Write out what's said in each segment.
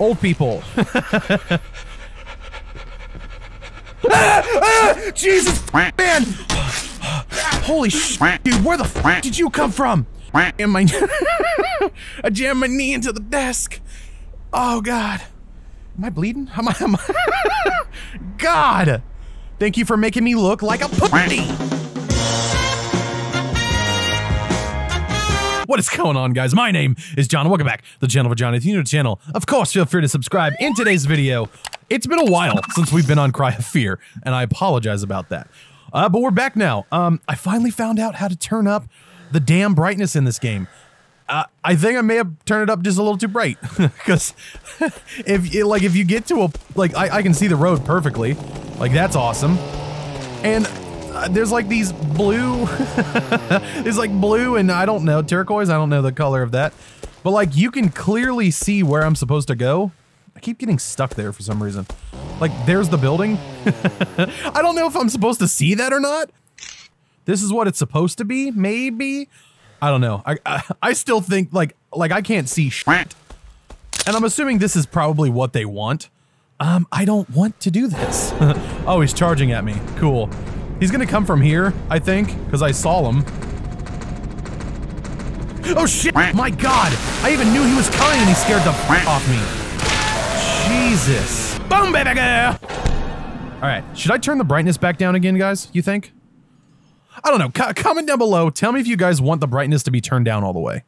Old people. Jesus, man! Holy shit, dude, where the f did you come from? I jammed my knee into the desk. Oh, God. Am I bleeding? Am I God! Thank you for making me look like a pussy! What is going on, guys? My name is John. Welcome back to the channel for John. If you're new to the channel, of course, feel free to subscribe. In today's video, it's been a while since we've been on Cry of Fear, and I apologize about that. But we're back now. I finally found out how to turn up the damn brightness in this game. I think I may have turned it up just a little too bright, because if you get to a I can see the road perfectly, like that's awesome, and. There's like these blue, it's like blue and I don't know, turquoise, I don't know the color of that. But like you can clearly see where I'm supposed to go. I keep getting stuck there for some reason. Like there's the building. I don't know if I'm supposed to see that or not. This is what it's supposed to be, maybe. I don't know. I still think like I can't see shit. And I'm assuming this is probably what they want. I don't want to do this. Oh, he's charging at me. Cool. He's gonna come from here, I think, because I saw him. Oh shit! My God! I even knew he was coming and he scared the f off me. Jesus. Boom, baby girl! Alright, should I turn the brightness back down again, guys? You think? I don't know. Comment down below. Tell me if you guys want the brightness to be turned down all the way.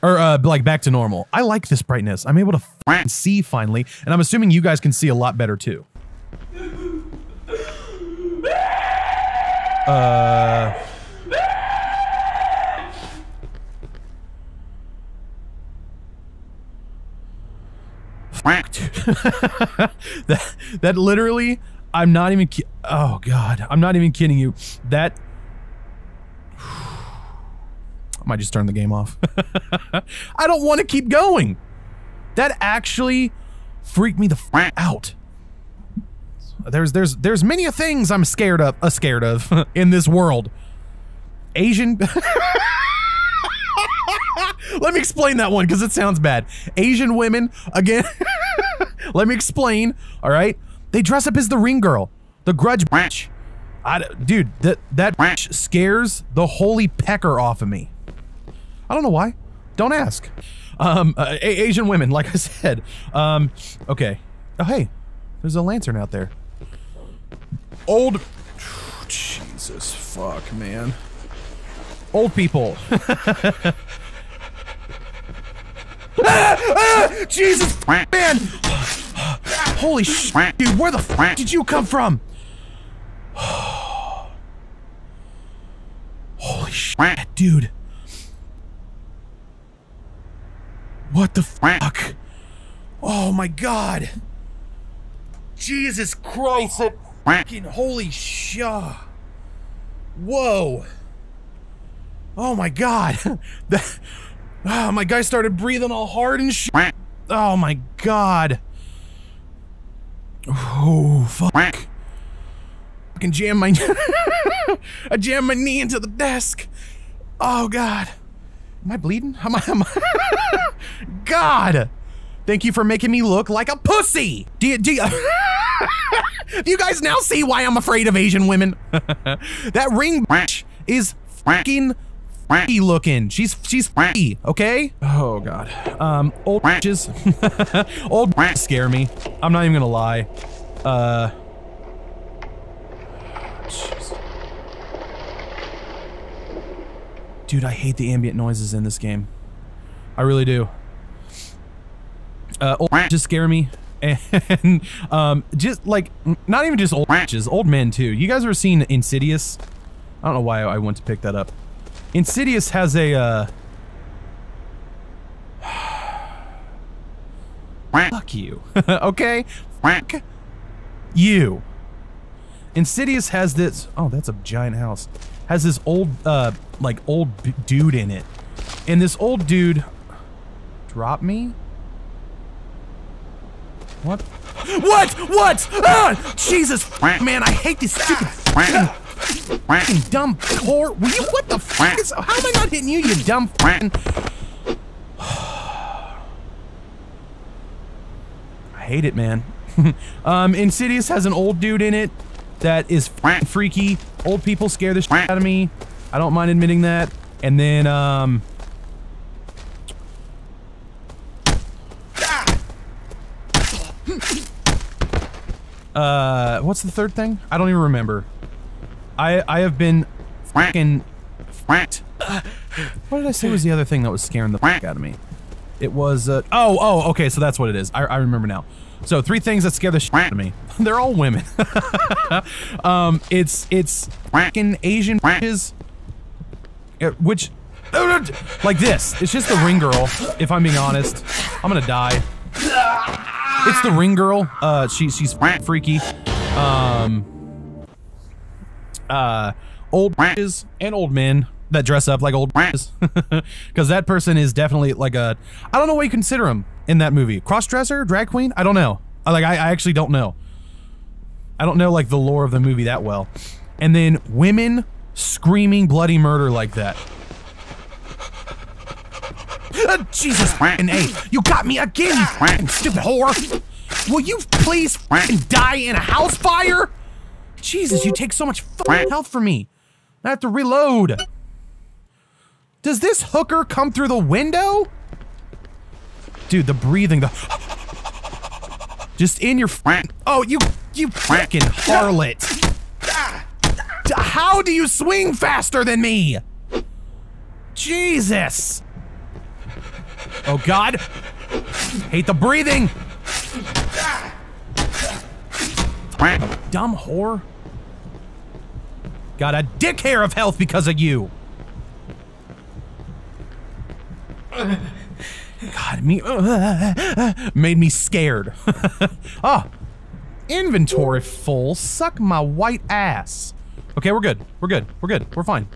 Or, like, back to normal. I like this brightness. I'm able to f see finally, and I'm assuming you guys can see a lot better too. That literally, I'm not even oh God, I'm not even kidding you. That I might just turn the game off. I don't want to keep going. That actually freaked me the f out. There's many a things I'm scared of in this world. Asian. Let me explain that one because it sounds bad. Asian women again. Let me explain. All right, they dress up as the ring girl, the grudge bitch. Dude, that bitch scares the holy pecker off of me. I don't know why. Don't ask. Asian women, like I said. Okay. Oh hey, there's a lantern out there. Old, Jesus fuck, man. Old people. Jesus, man. Holy shit, dude, where the f did you come from? Holy shit, dude. What the fuck? Oh my God. Jesus Christ. Fucking holy shaw. Whoa. Oh my God. Oh, my guy started breathing all hard and shit. Oh my God. Oh fuck. Fucking jam my I jammed my knee into the desk. Oh God. Am I bleeding? Am I God. Thank you for making me look like a pussy. Do you guys now see why I'm afraid of Asian women? That ring bitch is fucking f***y looking. She's f***y, okay? Oh God. Old bitches. Old bitches scare me. I'm not even gonna lie. Geez. Dude, I hate the ambient noises in this game. I really do. Old bitches scare me. And just like not even just old bitches, old men too. You guys ever seen Insidious? I don't know why I want to pick that up. Insidious has a fuck you. Okay? Fuck you. Insidious has this, oh that's a giant house. Has this old like old dude in it. And this old dude dropped me? What? What? What? Ah! Jesus, man, I hate this stupid fucking dumb whore. Will you, what the fuck is, how am I not hitting you, you dumb fucking? hate it, man. Insidious has an old dude in it that is freaky. Old people scare the shit out of me. I don't mind admitting that. And then, what's the third thing? I don't even remember. I have been fucking fracked. What did I say was the other thing that was scaring the fuck out of me? It was, okay, so that's what it is. I remember now. So, three things that scare the shit out of me. They're all women. It's fucking Asian bitches, which, like this. It's just the ring girl, if I'm being honest. I'm gonna die. It's the ring girl. She's freaky. Old bitches and old men that dress up like old bitches. Because that person is definitely like a, I don't know what you consider him in that movie. Crossdresser, drag queen? I don't know. Like, I actually don't know. I don't know, like, the lore of the movie that well. And then women screaming bloody murder like that. Jesus fucking A, you got me again, you fucking stupid whore. Will you please fucking die in a house fire? Jesus, you take so much fucking health from me. I have to reload. Does this hooker come through the window? Dude, the breathing, the just in your fucking, oh, you fucking harlot. How do you swing faster than me? Jesus. Oh God! Hate the breathing. Dumb whore. Got a dick hair of health because of you. God, me made me scared. Oh, inventory full. Suck my white ass. Okay, we're good. We're good. We're good. We're fine.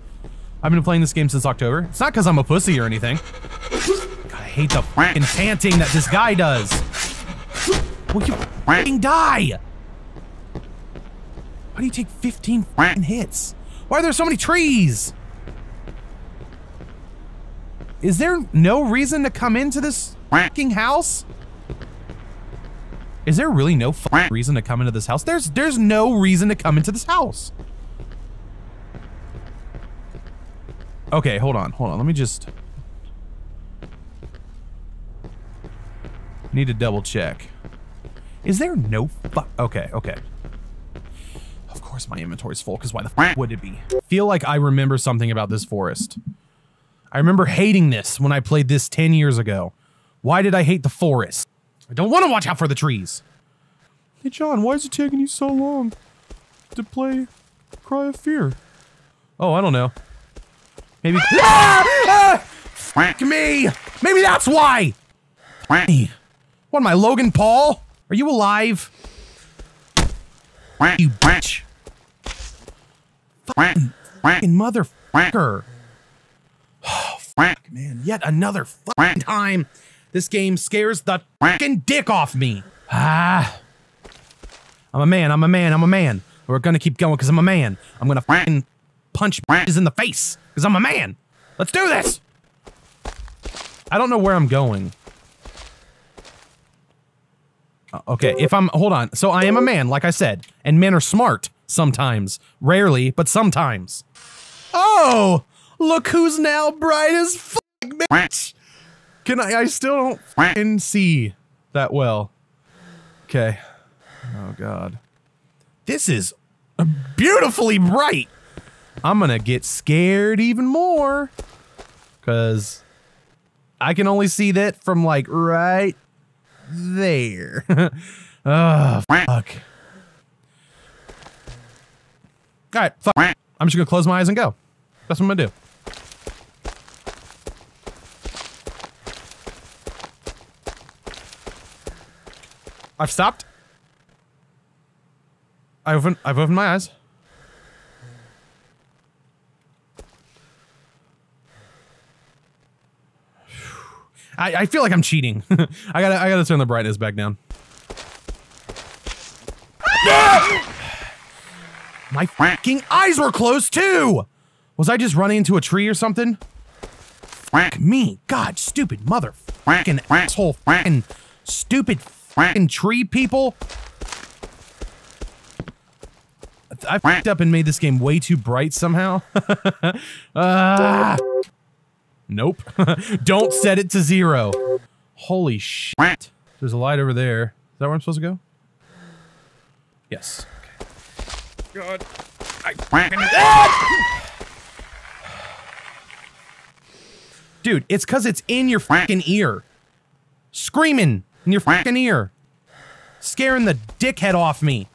I've been playing this game since October. It's not because I'm a pussy or anything. I hate the fucking panting that this guy does. Will you fucking die? Why do you take 15 fucking hits? Why are there so many trees? Is there no reason to come into this fucking house? Is there really no fucking reason to come into this house? There's no reason to come into this house. Okay, hold on. Let me just. Need to double check. Is there no fuck? Okay. Of course my inventory's full, because why the fuck would it be? Feel like I remember something about this forest. I remember hating this when I played this 10 years ago. Why did I hate the forest? I don't want to watch out for the trees. Hey John, why is it taking you so long to play Cry of Fear? Oh, I don't know. Maybe. Fuck me! Maybe that's why! What am I, Logan Paul? Are you alive? You bitch. Fucking motherfucker. Oh, fuck, man. Yet another fucking time. This game scares the fucking dick off me. Ah. I'm a man. We're gonna keep going because I'm a man. I'm gonna fucking punch bitches in the face because I'm a man. Let's do this. I don't know where I'm going. Okay, hold on. So I am a man, like I said, and men are smart sometimes. Rarely, but sometimes. Oh, look who's now bright as fuck, bitch. I still don't fucking see that well. Okay. Oh God. This is beautifully bright. I'm gonna get scared even more. 'Cause I can only see that from like right there. Oh, fuck. Alright, fuck. I'm just gonna close my eyes and go. That's what I'm gonna do. I've stopped. I've opened my eyes. I feel like I'm cheating. I gotta turn the brightness back down. My fucking eyes were closed too! Was I just running into a tree or something? Fuck me. God, stupid mother fucking asshole fucking stupid fucking tree people. I fucked up and made this game way too bright somehow. Nope. Don't set it to 0. Holy shit. There's a light over there. Is that where I'm supposed to go? Yes. Okay. God. Dude, it's because it's in your fucking ear. Screaming in your fucking ear. Scaring the dickhead off me.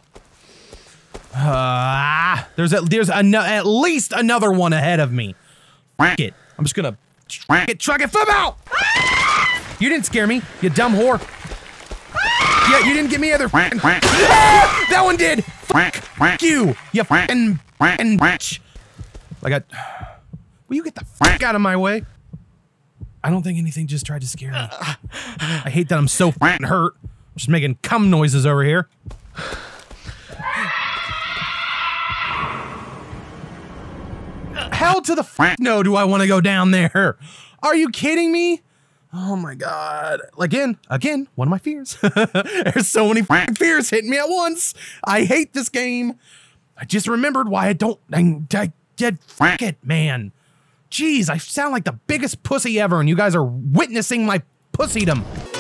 There's at least another one ahead of me. Fuck it. I'm just gonna truck it flip out. You didn't scare me, you dumb whore. Yeah, you didn't get me either. That one did. Fuck you, you fucking bitch. I got. Will you get the fuck out of my way? I don't think anything just tried to scare me. I hate that I'm so fucking hurt. I'm just making cum noises over here. Hell to the fuck no do I want to go down there. Are you kidding me? Oh my god. Again, one of my fears. There's so many fucking fears hitting me at once. I hate this game. I just remembered why I don't, I did fuck it, man. Jeez, I sound like the biggest pussy ever and you guys are witnessing my pussydom.